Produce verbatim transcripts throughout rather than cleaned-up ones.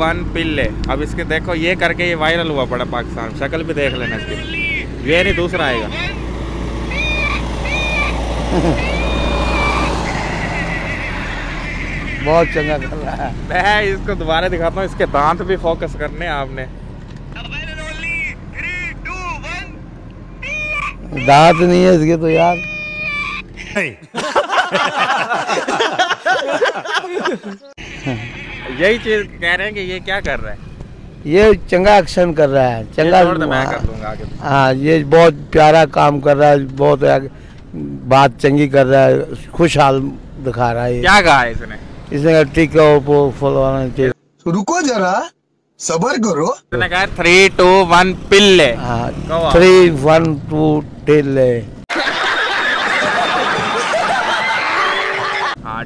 One पिल्ले। अब इसके देखो ये करके ये वायरल हुआ पड़ा पाकिस्तान, शक्ल भी देख लेना इसकी, ये नहीं दूसरा आएगा। बहुत चंगा कर रहा है। मैं इसको दोबारा दिखाता हूँ, इसके दांत भी फोकस करने आपने। दांत नहीं है इसके तो यार। यही चीज कह रहे हैं कि ये क्या कर रहा है, ये चंगा एक्शन कर रहा है, चंगा मैं कर दूंगा आगे। हाँ ये बहुत प्यारा काम कर रहा है, बहुत बात चंगी कर रहा है, खुशहाल दिखा रहा है। क्या कहा है इसने? इसने कहा ठीक है ओपो फलवाना चाहिए, रुको जरा सबर करो। इसने कहा थ्री टू वन पिल्ले। हाँ थ्री वन टू टिल्ले।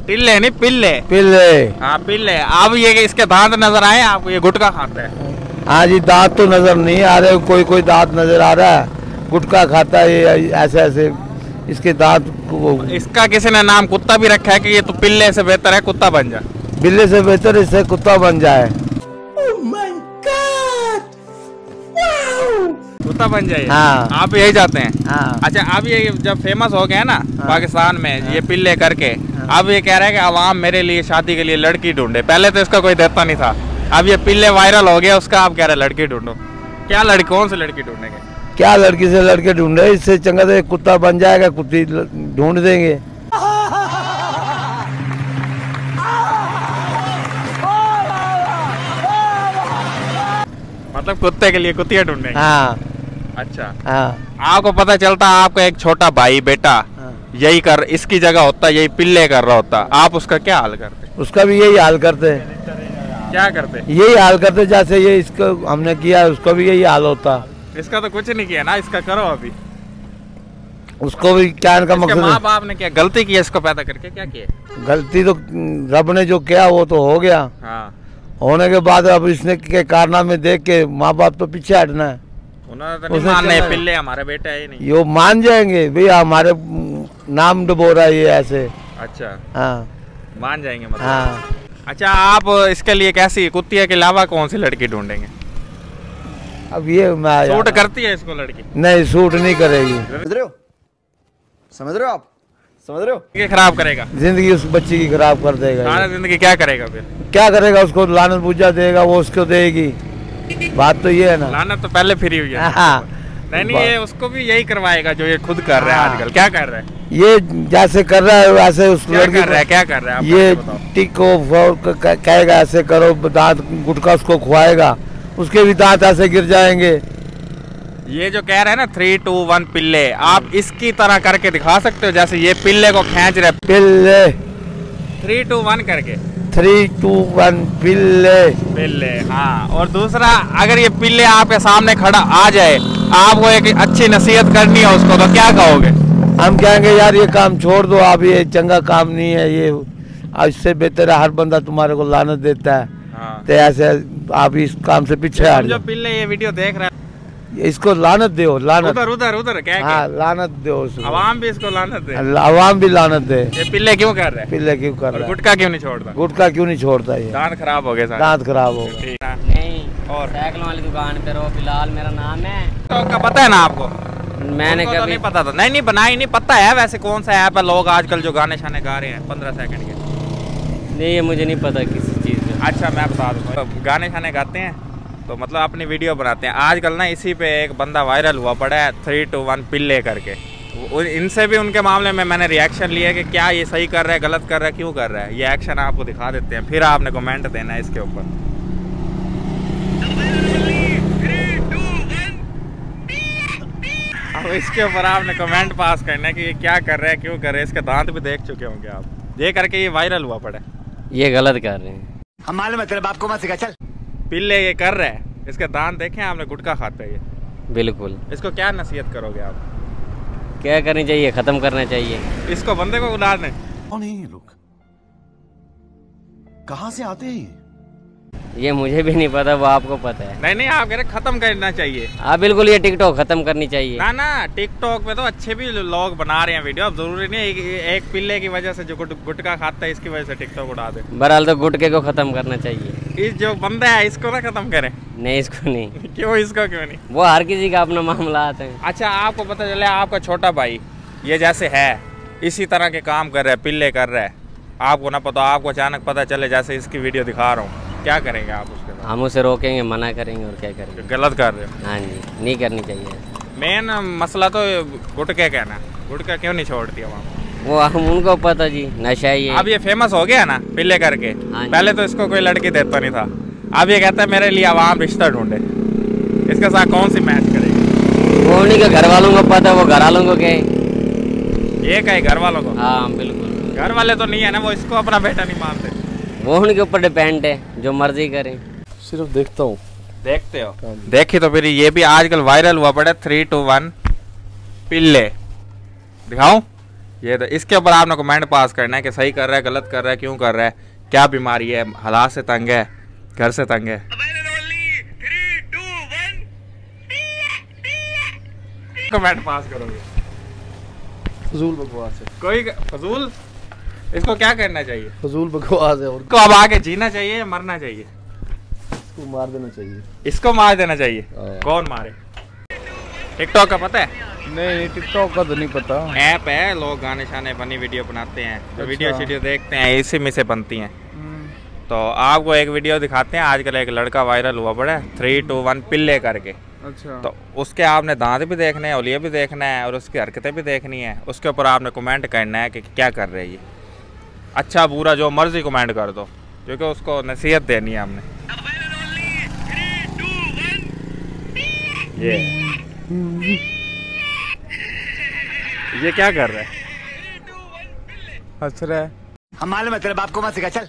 टिल्ले नहीं पिल्ले। पिल्ले हाँ पिल्ले। अब ये इसके दांत नजर आए आपको, ये गुटखा खाता है। हाँ जी दांत तो नजर नहीं आ रहे, कोई कोई दांत नजर आ रहा है, गुटखा खाता है ये, ऐसे ऐसे इसके दांत। इसका किसी ने नाम कुत्ता भी रखा है कि ये तो पिल्ले से बेहतर है, कुत्ता बन जा। बिल्ले से बेहतर इससे कुत्ता बन जाए, कुत्ता बन जाए। हाँ। आप यही जाते हैं। हाँ। अच्छा अब ये जब फेमस हो गया ना। हाँ। पाकिस्तान में। हाँ। ये पिल्ले करके। हाँ। अब ये कह रहे हैं कि आवाम मेरे लिए शादी के लिए लड़की ढूंढे, पहले तो इसका कोई देता नहीं था, अब ये पिल्ले वायरल हो गया उसका आप कह रहे हैं लड़की ढूंढो। क्या लड़की, कौन सी लड़की ढूंढेंगे? क्या लड़की से लड़के ढूंढे, इससे चंगा तो कुत्ता बन जाएगा, कुत्ती ढूंढ देंगे। मतलब कुत्ते के लिए कुतिया ढूंढेंगे। हाँ। अच्छा हाँ। आपको पता चलता आपका एक छोटा भाई बेटा। हाँ। यही कर इसकी जगह होता, यही पिल्ले कर रहा होता, आप उसका क्या हाल करते? उसका भी यही हाल करते। क्या करते? यही हाल करते जैसे ये इसको हमने किया, उसका भी यही हाल होता। इसका तो कुछ नहीं किया ना, इसका करो अभी उसको भी। क्या इनका मकसद? माँ बाप ने क्या गलती की इसको पैदा करके? क्या किया गलती? तो रब ने जो किया वो तो हो गया। होने के बाद अब इसने के कारनामे देख के माँ बाप तो पीछे हटना है, उन्होंने पिल्ले हमारे बेटा है नहीं, ये मान जाएंगे भैया हमारे नाम डुबो रहा है ये ऐसे। अच्छा हाँ मान जाएंगे मतलब। हाँ। अच्छा आप इसके लिए कैसी कुत्तिया के अलावा कौन सी लड़की ढूंढेंगे? अब ये सूट करती है इसको लड़की? नहीं सूट नहीं करेगी, समझ रहे हो, समझ रहे हो आप, समझ रहे हो, खराब करेगा जिंदगी उस बच्ची की, खराब कर देगा जिंदगी। क्या करेगा फिर? क्या करेगा उसको लानत पूजा देगा, वो उसको देगी। बात तो ये है ना, लानत तो पहले फ्री हुई है। हाँ। नहीं नहीं ये उसको भी यही करवाएगा जो ये खुद कर रहा है आजकल। क्या कर रहा है ये? जैसे कर रहा है वैसे उसको कर, कर रहा है। क्या कर रहा है? ये टिको कहेगा ऐसे करो, दांत गुटखा उसको खुआएगा, उसके भी दांत ऐसे गिर जाएंगे। ये जो कह रहे हैं ना थ्री टू वन पिल्ले, आप इसकी तरह करके दिखा सकते हो जैसे ये पिल्ले को खेच रहे, पिल्ले थ्री टू वन करके, थ्री टू वन पिल्ले पिल्ले। हाँ और दूसरा अगर ये पिल्ले आपके सामने खड़ा आ जाए, आपको एक अच्छी नसीहत करनी है उसको, तो क्या कहोगे? हम कहेंगे यार ये काम छोड़ दो आप, ये चंगा काम नहीं है, ये इससे बेहतर है हर बंदा तुम्हारे को लानत देता है। हाँ। तो ऐसे आप इस काम से पीछे आ जाओ। पिल्ले ये वीडियो देख रहा है, इसको लानत दो, लानत उधर उधर उधर क्या? हाँ, लानत दो, आवाम भी इसको लानत दे, आवाम भी लानत दे। ये पिल्ले क्यों कर रहे हैं? पिल्ले क्यों कर रहे हैं? गुटखा क्यों नहीं छोड़ता? गुटखा क्यों नहीं छोड़ता? ये दांत खराब हो गए, दांत खराब हो गए। नहीं और साइकिल वाली दुकान पे रहो, फिलहाल मेरा नाम है तो का पता है ना आपको? मैंने कभी नहीं पता था, नहीं नहीं बनाई नहीं पता है। वैसे कौन सा ऐप है लोग आजकल जो गाने शाने गा रहे हैं पंद्रह सेकंड के? नहीं ये मुझे नहीं पता किसी चीज का। अच्छा मैं बता दूंगा, गाने शाने गाते हैं तो मतलब अपनी वीडियो बनाते हैं आजकल ना, इसी पे एक बंदा वायरल हुआ पड़ा है थ्री टू वन पिल्ले करके। इनसे भी उनके मामले में मैंने रिएक्शन लिया कि क्या ये सही कर रहा है, गलत कर रहा है, क्यों कर रहा है। ये एक्शन आपको दिखा देते हैं, फिर आपने कमेंट देना है इसके ऊपर। अब इसके ऊपर आपने कमेंट पास करना है कि ये क्या कर रहा है, क्यों कर रहे हैं। इसके दांत भी देख चुके होंगे आप, ये करके ये वायरल हुआ पड़ा है। ये गलत कर रहे हैं, हमारे मतलब आपको मत सिखा, चल पिल्ले ये कर रहा है। इसके दांत देखें आपने, गुटखा खाता है ये बिल्कुल। इसको क्या नसीहत करोगे आप? क्या करनी चाहिए? खत्म करना चाहिए इसको, बंदे को उलाने। कहाँ से आते हैं? ये मुझे भी नहीं पता, वो आपको पता है। नहीं नहीं, आप कह रहे खत्म करना चाहिए। हाँ बिल्कुल, ये टिकटॉक खत्म करनी चाहिए। ना ना, टिकटॉक पे तो अच्छे भी लोग बना रहे हैं वीडियो। अब जरूरी नहीं एक, एक पिल्ले की वजह से जो गुटखा खाता है इसकी वजह से टिकटॉक उड़ा दे। बहरहाल तो गुटखे को खत्म करना चाहिए। इस जो बंदा है इसको ना खत्म करे। नहीं इसको नहीं। क्यों इसको क्यों नहीं? वो हर किसी का अपना मामला आता है। अच्छा, आपको पता चला आपका छोटा भाई ये जैसे है इसी तरह के काम कर रहा है, पिल्ले कर रहा है, आपको ना पता, आपको अचानक पता चले जैसे इसकी वीडियो दिखा रहा हूँ, क्या करेंगे आप उसके बाद? हम उसे रोकेंगे, मना करेंगे और क्या करेंगे? गलत कर रहे हो। हाँ जी, नहीं करनी चाहिए। मेन मसला तो गुटके का ना, गुटका क्यों नहीं छोड़ती है वहाँ? वो हम उनको पता जी, नशा ही है। अब ये फेमस हो गया ना पिल्ले करके, पहले तो इसको कोई लड़की देता नहीं था, अब ये कहता है मेरे लिए आवाम रिश्ता ढूंढे, इसके साथ कौन सी मैच करेगी? वो उन्हीं के घर वालों को पता है, वो घर वालों को कहे, ये कहे घर वालों को। हाँ बिल्कुल, घर वाले तो नहीं है ना, वो इसको अपना बेटा नहीं मानते, वो उनके ऊपर डिपेंड है, जो मर्जी करें। सिर्फ देखता हूँ। देखते हो? देखी तो फिर ये भी आजकल वायरल हुआ पड़ा थ्री टू वन पिल्ले, दिखाऊं? ये तो इसके ऊपर आपने कमेंट पास करना है कि सही कर रहा है, गलत कर रहा है, क्यों कर रहा है, क्या बीमारी है, हालात से तंग है, घर से तंग है। कमेंट पास करोगे? फजूल बकवास है कोई फजूल, इसको क्या करना चाहिए? फजूल बकवास है। और को अब आगे जीना चाहिए या मरना चाहिए? इसको मार देना चाहिए। इसको मार देना चाहिए। कौन मारे? टिकटॉक का पता है? नहीं, टिकटॉक का तो नहीं पता। ऐप है, लोग गाने शाने बनी वीडियो बनाते हैं, अच्छा। वीडियो शीडियो देखते हैं, इसी में से बनती हैं। तो आपको एक वीडियो दिखाते हैं, आजकल एक लड़का वायरल हुआ पड़ा है थ्री टू वन पिल्ले करके। अच्छा। तो उसके आपने दांत भी देखने हैं, ओलिया भी देखना है, और उसकी हरकतें भी देखनी है। उसके ऊपर आपने कमेंट करना है कि क्या कर रही है, अच्छा बुरा जो मर्जी कमेंट कर दो, क्योंकि उसको नसीहत देनी है हमने। ये ये क्या कर रहा है? हंस रहा है। हमारे में तेरे बाप को मत सिखा, चल।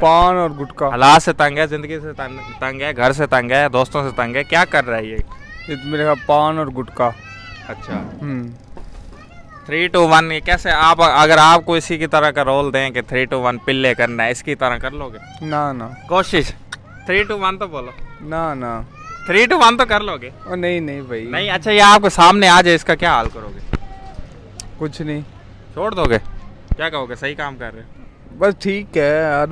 पान और गुटखा। हालात से तंग है, जिंदगी से तंग है, घर से तंग है, दोस्तों से तंग है, क्या कर रहा है ये? ये मेरे का पान और गुटखा। अच्छा। हम्म थ्री टू वन ये कैसे? आप अगर आपको इसी की तरह का रोल दें कि थ्री टू वन पिल्ले करना है, इसकी तरह कर लोगे? ना ना, कोशिश। थ्री टू वन तो बोलो। ना ना, थ्री टू वन तो कर लोगे? ओ नहीं नहीं भाई नहीं। अच्छा, ये आपके सामने आ जाए, इसका क्या हाल करोगे? कुछ नहीं, छोड़ दोगे? क्या कहोगे? सही काम कर रहे हो, बस ठीक है यार,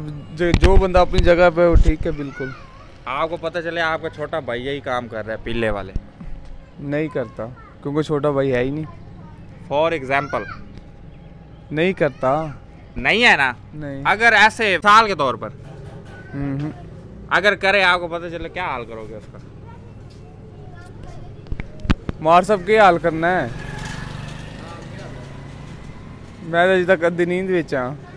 जो बंदा अपनी जगह पे वो ठीक है। बिल्कुल। आपको पता चले आपका छोटा भाई यही काम कर रहा है, पिल्ले वाले? नहीं करता, क्योंकि छोटा भाई है ही नहीं। फॉर एग्जाम्पल नहीं करता, नहीं है ना? नहीं। अगर ऐसे साल के तौर पर अगर करे, आपको पता चले क्या हाल करोगे उसका? मार सब के हाल करना है। मैं तो अज तक कदी नींद बेचा।